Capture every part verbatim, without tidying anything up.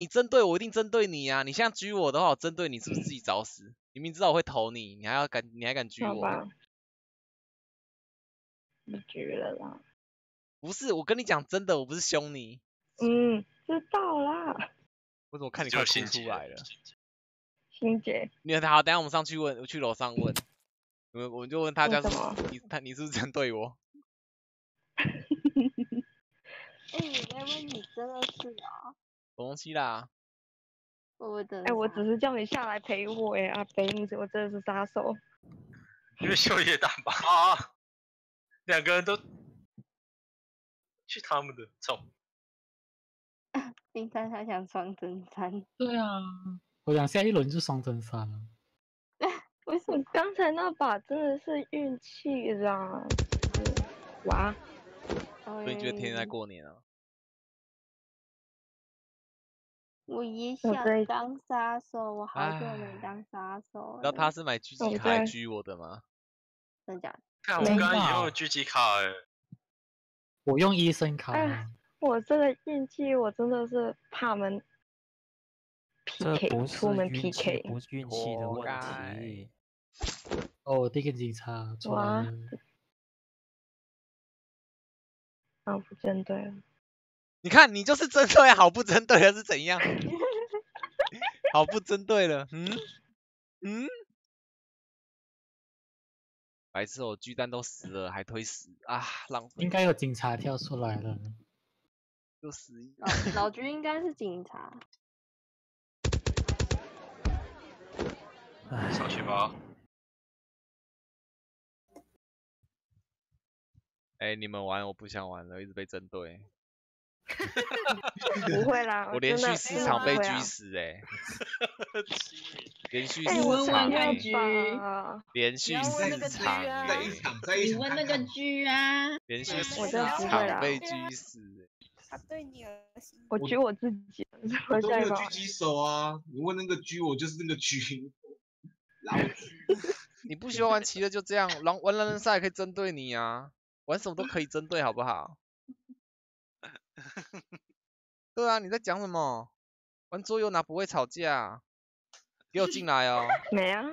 你针对我一定针对你啊！你现在狙我的话，我针对你是不是自己找死？你明知道我会投你，你还要敢，你还敢狙我？你狙了啦！不是，我跟你讲真的，我不是凶你。嗯，知道啦。我怎么看你快哭出来了？心结。你好，等一下我们上去问，去楼上问。我们我们就问他家是你他你是不是针对我？哎、欸，原来你真的是啊！什么东西啦？我的哎，我只是叫你下来陪我哎、欸，阿北，你我真的是杀手。因为秀叶大把啊，两个人都去他们的，操！冰山他想双针山。对啊，我想下一轮就双针山了。为什么刚才那把真的是运气啦？哇！所以你觉得天天在过年啊？我也想当杀手，我好久没当杀手了。你知道他是买狙击卡来狙我的吗？真假的？看我刚刚也用狙击卡哎、欸，我用医生卡、欸。我这个运气，我真的是怕门 P K， 出门 P K， 不是运气的问题。哦，第一个警察出来了。啊，不针对了。你看，你就是针对好不针对了是怎样？好不针对了，嗯嗯，白痴哦，巨蛋都死了还推死啊，浪费。应该有警察跳出来了，就死一。老老菊应该是警察。上去吧。哎、欸，你们玩我不想玩了，一直被针对。不会啦，我连续四场被狙死哎，连续四场哎，连续四场哎，你问那个狙啊，连续四场被狙死，他对你恶心，我狙我自己，我都没有狙击手啊，你问那个狙，我就是那个狙，老狙，你不喜欢玩奇乐就这样，玩玩狼人杀也可以针对你啊，玩什么都可以针对好不好？对啊，你在讲什么？玩桌游哪不会吵架、啊？给我进来哦！没啊，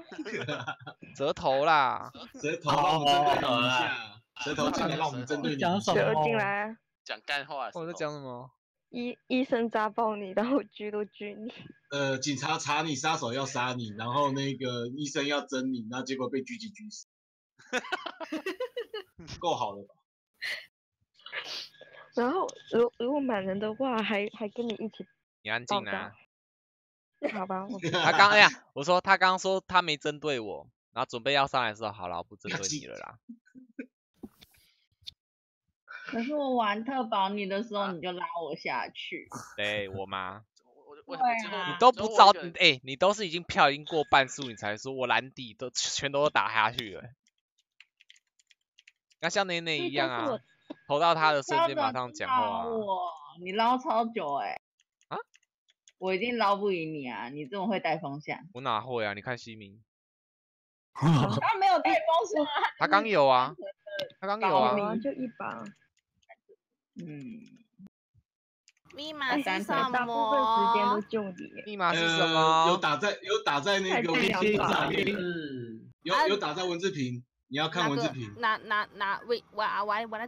折头啦！折头让我们针对你一下，折头进来让我们针对你一下。折头进来、啊。讲干话。我在讲什么？医医生扎爆你，然后狙都狙你。呃，警察查你，杀手要杀你，然后那个医生要针你，那结果被狙击狙死。够好了吧？然后，如如果满人的话，还还跟你一起。你安静啊！好吧。他刚哎呀，我说他刚刚说他没针对我，然后准备要上来的时候，好了，我不针对你了啦。可是我玩特保你的时候，你就拉我下去。对我吗？我我你都不招，哎，你都是已经票已经过半数，你才说我蓝底都全都打下去了。那像内内一样啊。投到他的瞬间马上讲话、啊。你捞超久哎、欸！啊？我一定捞不赢你啊！你这么会带风向。我哪会啊？你看西明。他没有带风向、啊。他刚有啊。他刚有啊。就一把。嗯。密码是什么？密码是什么？有打在有打在那个文字屏，有有打在文字屏。你要看文字屏。哪哪哪喂哇啊哇哇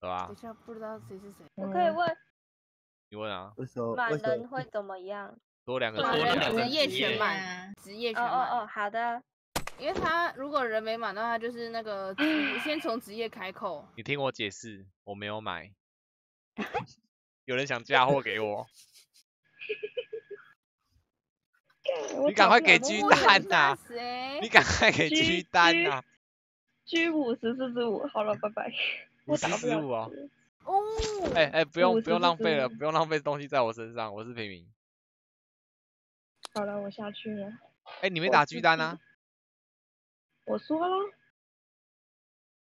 对吧？我不知道谁是谁。我可以问。你问啊。满人会怎么样？多两个职业全满，职业全满。哦哦哦，好的。因为他如果人没满的话，就是那个先从职业开口。你听我解释，我没有买。有人想嫁祸给我。你赶快给狙单呐！你赶快给狙单呐！狙五十四十五，好了，拜拜。五十十五啊！哦，哎哎，不用不用浪费了，不用浪费东西在我身上，我是平民。好了，我下去了。哎，你没打狙单啊？我说了，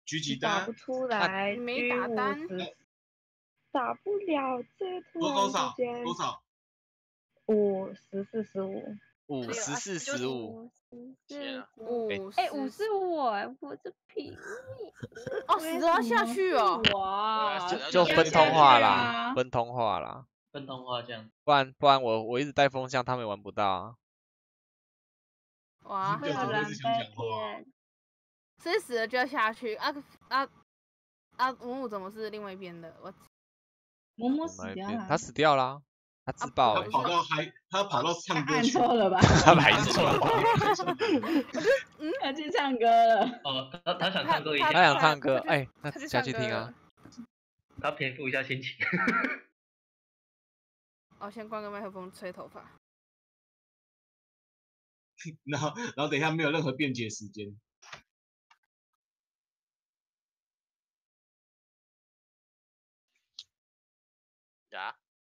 狙击单打不出来，没打单，打不了，这突然之间多少？五十四十五。 五十四十五，五哎五是我，我这平哦死了下去哦，就分通话啦，分通话啦，分通话这样，不然不然我我一直带风向，他们玩不到啊。哇，很难被，谁死了就要下去啊啊啊！木木怎么是另外一边的？我木木死掉了，他死掉啦。 他自爆、欸，他跑到嗨，他跑到唱歌去了吧？他来错了，嗯，他去唱歌了。哦，他他想唱歌一下，他想唱歌，哎，那下去听啊。他平复一下心情。哦，先关个麦克风吹头发。然后，然后等一下没有任何辩解时间。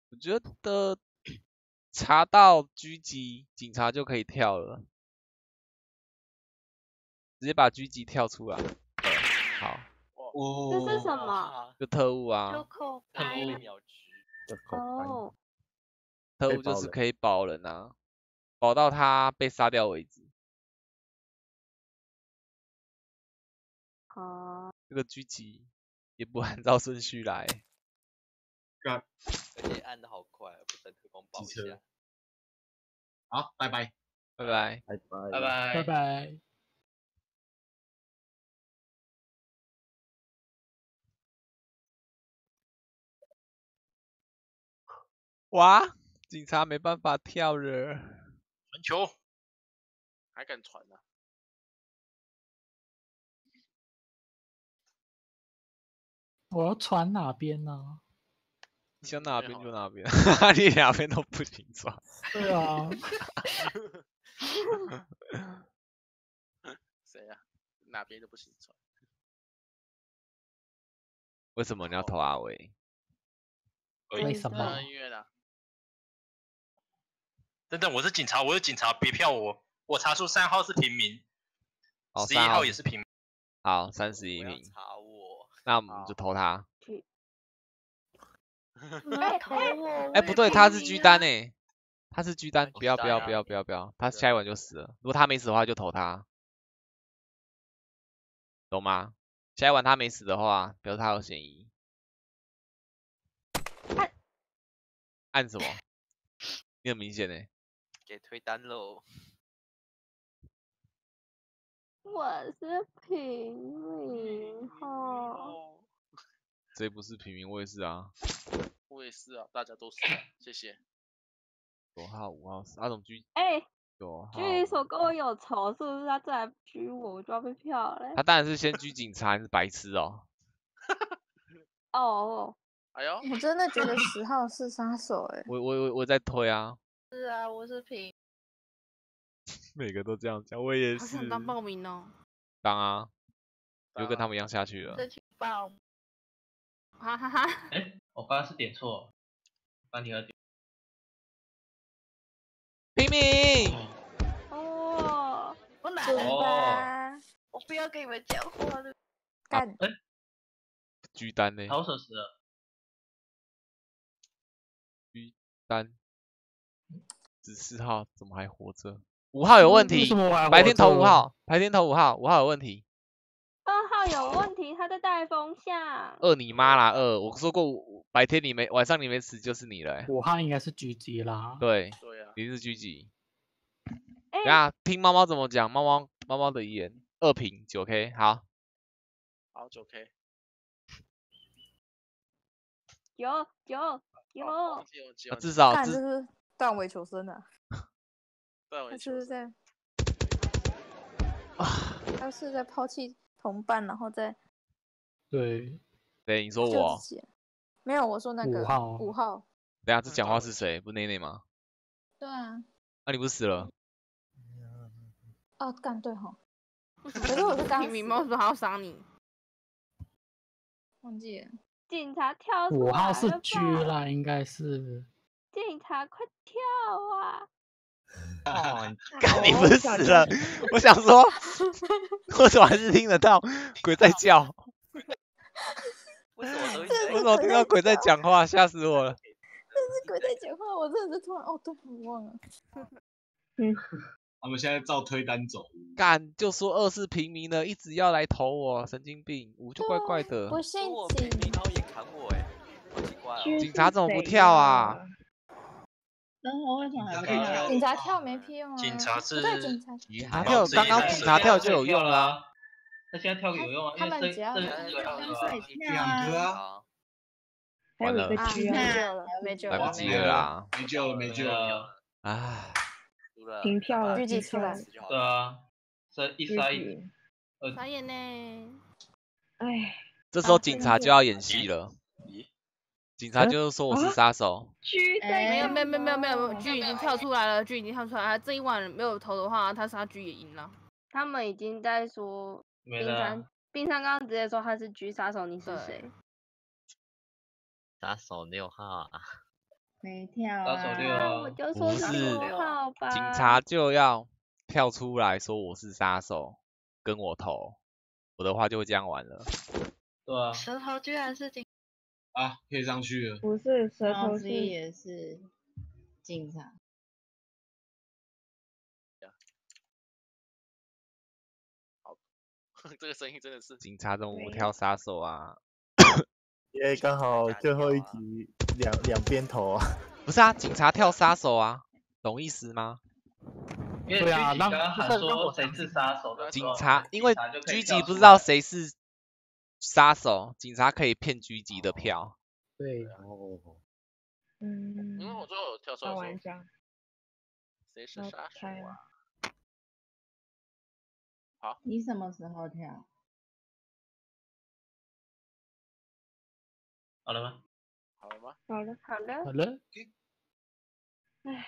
我觉得查到狙击，警察就可以跳了，直接把狙击跳出来。好，哦，这是什么？就特务啊，特务秒狙。哦，特务就是可以保人啊，保到他被杀掉为止。哦，这个狙击也不按照顺序来。 而且按的好快，不等特工保一下。好，拜拜，拜拜，拜拜，拜拜，拜拜。哇，警察没办法跳了。传球，还敢传呢、啊？ 我要传哪边呢、啊？ 想哪边就哪边，你两边都不行抓。对啊。谁呀、啊？哪边都不行抓。为什么你要投阿伟？为什么？等等，我是警察，我是警察，别票我。我查出三号是平民，十一、哦、号也是平民。好，三十一名。查我。那我们就投他。 哎哎哎，不对，他是狙单哎，他是狙单，不要不要不要不要不要，他下一晚就死了。如果他没死的话，就投他，懂吗？下一晚他没死的话，表示他有嫌疑。按按什么？你很明显哎。给推单喽。我是平民哈。 谁不是平民？我也是啊，我也是啊，大家都是、啊，谢谢。九号、五号、阿总狙，哎、欸，九号，狙手跟我有仇，是不是？他再来狙我，我就要被票嘞。他当然是先狙警察，你是白痴哦。哦，哎呦，我真的觉得十号是杀手哎、欸。我我我我在推啊。是啊，我是平。每个都这样讲，我也是。好想当暴民哦。当啊，就跟他们一样下去了。再去报。 哈哈哈！哎、欸，我刚刚是点错，帮你要点。平民。哦，我哪来的？我不要跟你们讲话了。干、啊。哎、欸，狙单呢？好手死了。狙单。十四号怎么还活着？五号有问题。白天投五号，白天投五号，五号有问题。 二号有问题，他在带风向。二你妈啦，二！我说过，白天你没，晚上你没死就是你了、欸。五号应该是狙击啦。对。对啊。你是狙击。哎、欸。啊，听猫猫怎么讲，猫猫猫猫的遗言，二平九 K， 好。好九 K。有有有。啊、至少。看这是断尾求生啊。断尾求生。他是在。啊。他是在抛弃。 同伴，然后再对，对，你说我没有，我说那个五号，五号。等下这讲话是谁？不是内内吗？对啊。那、啊、你不是死了？哦，干对吼。可是我是刚。明猫说还要杀你。忘记了。警察跳出来了。五号是狙啦，应该是。警察快跳啊！哦，干你不是死了？我想说，我怎么还是听得到鬼在叫？为什么我怎么听到鬼在讲话？吓死我了！这是鬼在讲话，我真的是突然哦，对，我忘了。嗯，他们现在照推单走。干，就说二是平民的，一直要来投我，神经病！五就怪怪的。不信平民，然后也砍我哎，好奇怪哦。警察怎么不跳啊？ 然后为什么还没跳？警察跳没屁用啊！警察是，警察跳刚刚警察跳就有用啦。他现在跳有用啊，他们只要两个啊，完了，没救了，没救了，来不及了啦，没救了，没救了，唉，停跳了，预计出来，对啊，这一杀一，傻眼呢，唉，这时候警察就要演戏了。 警察就是说我是杀手。G 没有没有没有没有没有 ，G 已经跳出来了 ，G 已经跳出来了。这一晚没有投的话，他杀 G 也赢了。他们已经在说冰山，冰山刚刚直接说他是 G 杀手，你是谁？杀手六号啊。没跳啊。杀手六号。我就说杀手六号吧。警察就要跳出来说我是杀手，跟我投，我的话就会这样玩了。对啊。舌头居然是警。 啊，贴上去了。不是，舌头是也是警察。好，这个声音真的是警察怎么不跳杀手啊？因为刚好最后一集两两边投啊。不是啊，警察跳杀手啊，懂意思吗？对啊，那不是说谁是杀手的？警察，因为狙击不知道谁是。 杀手，警察可以骗狙击的票。对，然后，嗯，因为我最后有跳出来说，谁是杀手啊？好，你什么时候跳？好了吗？好了吗？好了，好了，好了。唉，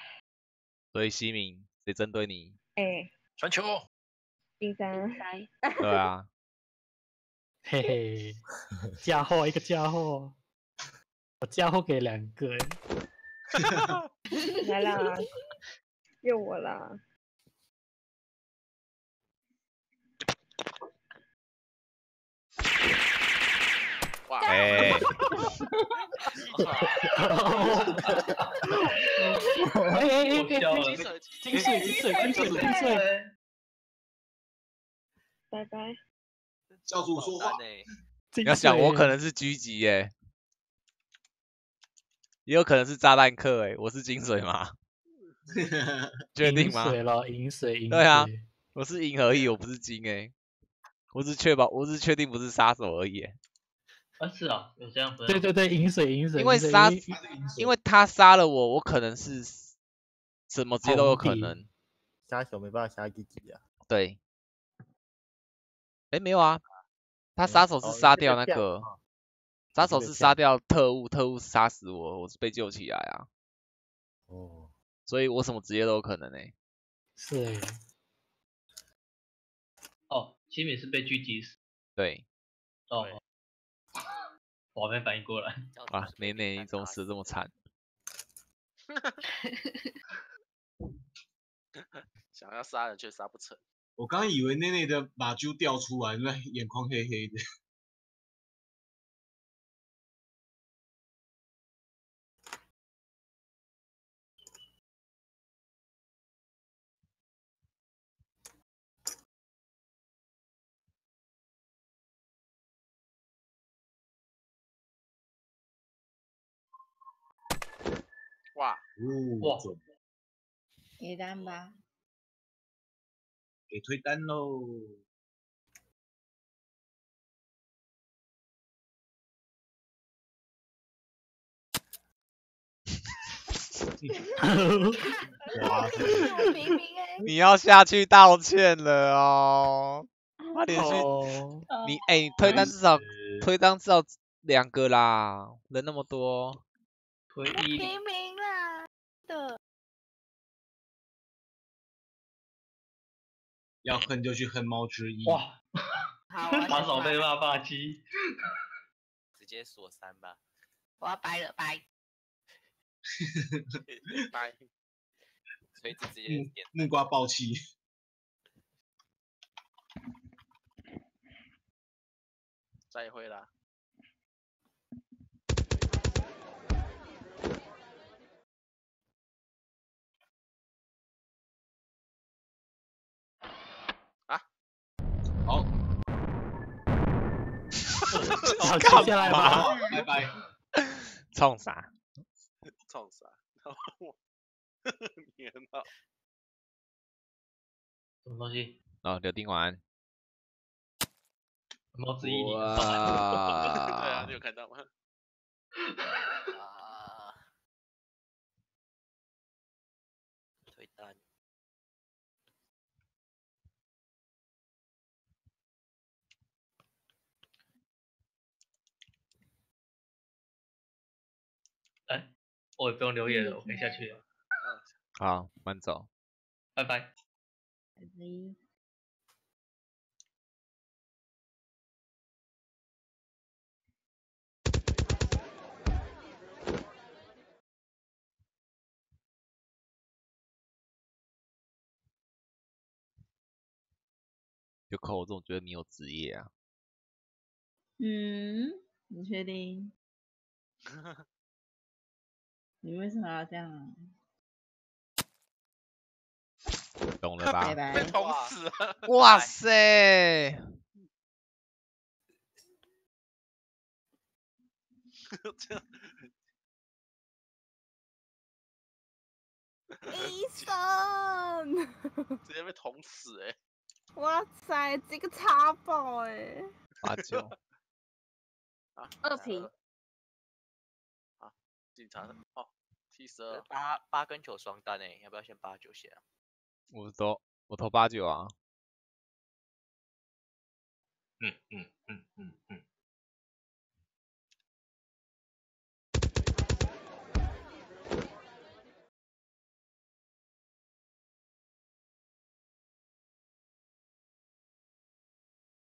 所以西敏，谁针对你？哎，传球。第三。对啊。 嘿嘿，嫁祸一个嫁祸，我嫁祸给两个。来啦，又我啦。哇！哎！哎哎哎！金水金水金水金水！拜拜。 教主说话，你要想我可能是狙击耶，也有可能是炸弹客哎，我是金水吗？确定吗？银水了，银水银。对啊，我是银而已，我不是金哎，我只确保，我只确定不是杀手而已。啊是啊，有这样分。对对对，银水银水。因为杀，因为他杀了我，我可能是什么职业都有可能。杀手没办法杀自己啊。对。 哎，没有啊，他杀手是杀掉那个，杀手是杀掉特务，特务杀死我，我是被救起来啊。哦，所以我什么职业都有可能哎。是。哦，西敏是被狙击死。对。哦。我还没反应过来。啊，美美，你怎么死这么惨？想要杀人却杀不成。 我刚以为内内的马就掉出来，那眼眶黑黑的。哇！哇！给单吧。 给推单喽！哇塞！你要下去道歉了哦！快点去！你哎、欸，推单至少推单至少两个啦，人那么多。推一。平民啦的。 要恨就去恨猫之一。哇，打手被骂霸气，直接锁三吧。我要掰了，掰。掰所以就直接点木瓜爆气。再会啦。啊？好。干嘛？拜拜。冲啥？冲啥？你很好。什么东西？哦，柳丁晚安。毛子怡，对啊，你有看到吗？啊！推单。哎，我也不用留言了，我可以下去了。好，慢走。拜拜。拜拜。 就靠我这种觉得你有职业啊？嗯，你确定？你为什么要这样啊？懂了吧？拜拜。被捅死啊！哇塞！医生！直接被捅死哎、欸！ 哇塞，这个插爆哎、欸！八九，二平，啊，警察哦，七十二，八八跟九双单哎、欸，要不要先八九先啊？我投我投八九啊。嗯嗯嗯嗯嗯。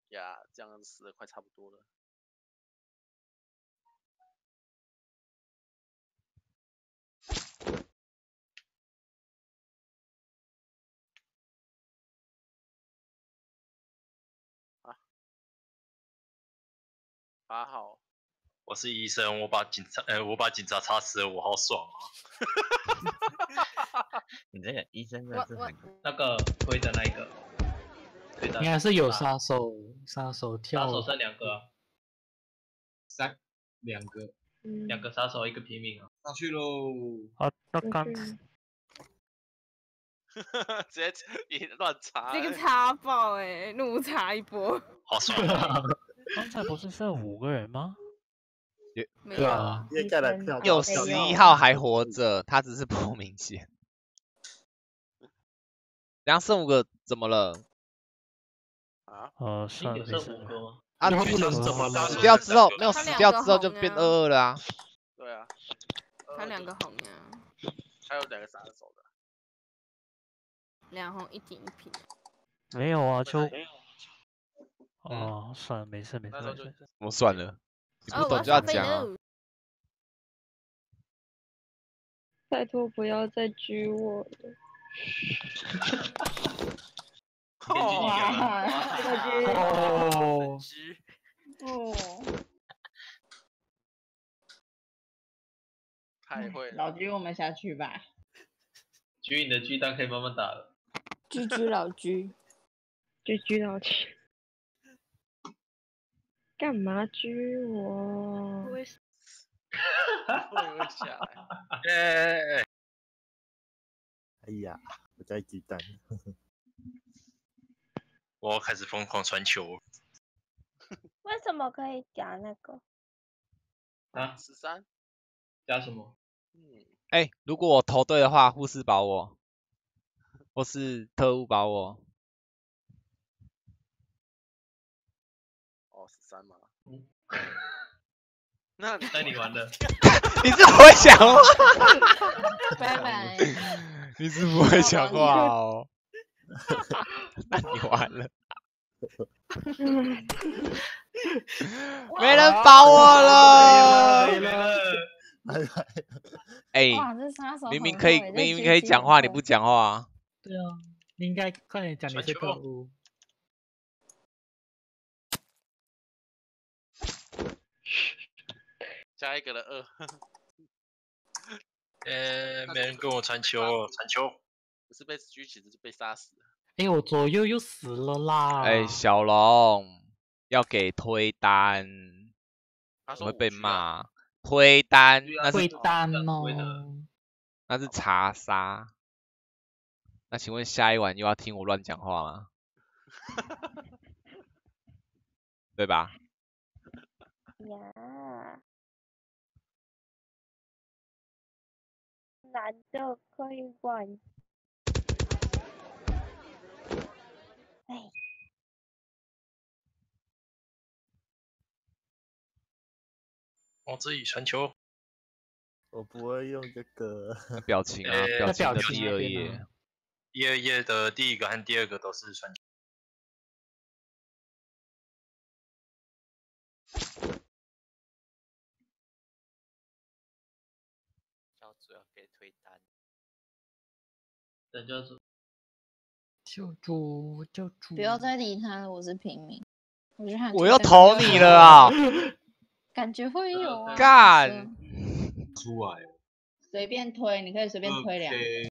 呀， yeah, 这样死的快差不多了。啊，八号，我是医生，我把警察，哎、欸，我把警察插死了，我好爽啊！你这个医生真的是很……那个推的那一个。 应该是有杀手，杀手跳。杀手剩两个、啊，三两个，嗯、两个杀手，一个平民啊。上去喽！好，那刚。直接你乱查、欸。这个查爆哎、欸，怒查一波。好爽！刚才不是剩五个人吗？对啊，有十一号还活着，他只是不明显。然后剩五个怎么了？ 啊，呃，算了，没事。啊，死掉之后没有死掉之后就变二二了啊。对啊，他两个红啊，还有两个杀手的，两红一顶一平。没有啊，就哦，算了，没事没事没事。我算了，你不懂就要讲啊。拜托不要再狙我了。 哇！哦，哦，太会了！老狙，我们下去吧。狙，你的狙单可以慢慢打了。狙狙老狙，狙狙老狙，干嘛狙我？为什么？哎！哎呀，我在狙单。 我要开始疯狂传球。为什么可以加那个？啊，十三加什么？嗯，哎、欸，如果我投对的话，护士保我，或是特务保我。哦，十三嘛。嗯、那那你玩的，你是不会讲话。拜拜。你是不会讲话哦。那你完了，没人保我了，哎，明明可以，明明可以讲话，你不讲话啊？对啊，你应该快点讲你是特务。加一个了二。呃，没人跟我传球哦，传球。不是被狙击，是被杀死。哎，我左右又死了啦。哎，小龙要给推单，我会被骂。 推单，那是推单哦，那是查杀。那请问下一晚又要听我乱讲话吗？对吧？呀，难道可以玩？哎。 我自己传球，我不会用这个表情啊，表情的第二页，第二页的第一个和第二个都是传球。教主要给推单，等教主，教主，教主，不要再理他了，我是平民，我是汉，我要投你了啊！感觉会有啊！干，出来，随便推，你可以随便推两个。